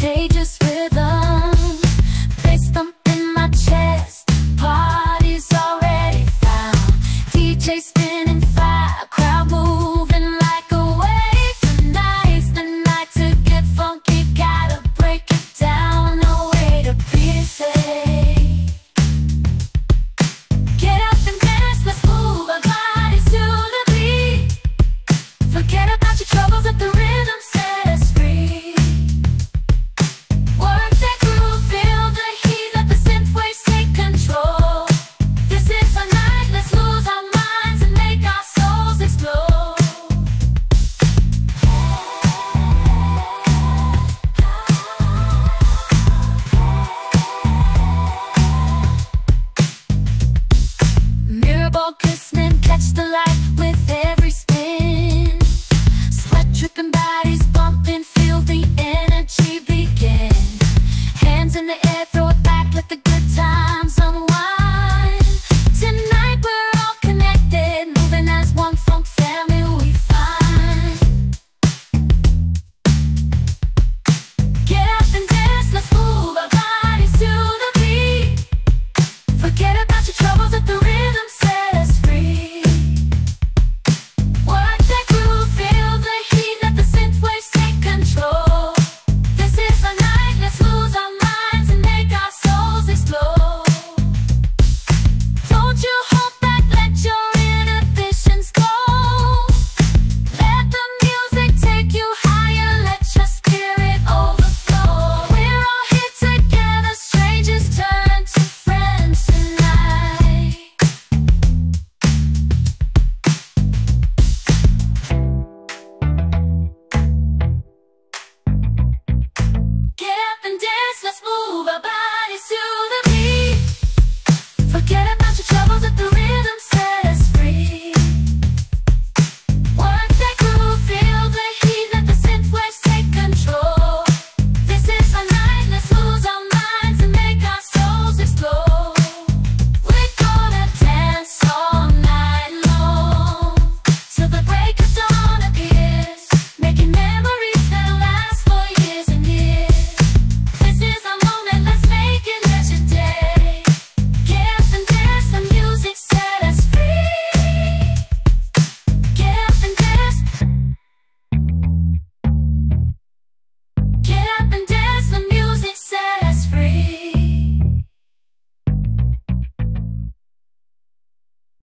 contagious rhythm. Bass thump in my chest, party's already found. DJ spinning fire, crowd moving like a wave. Tonight's the night to get funky, gotta break it down, no way to be safe. Get up and dance, let's move our bodies to the beat. Forget about your troubles at the rhythm. Listening, catch the light with every spin. Sweat dripping, bodies bumping, feel the energy begin. Hands in the air, throw it back, let the good times unwind. Tonight we're all connected, moving as one funk family we find. Get up and dance, let's move our bodies to the beat. Forget about your troubles at the rhythm. Let's move our bodies to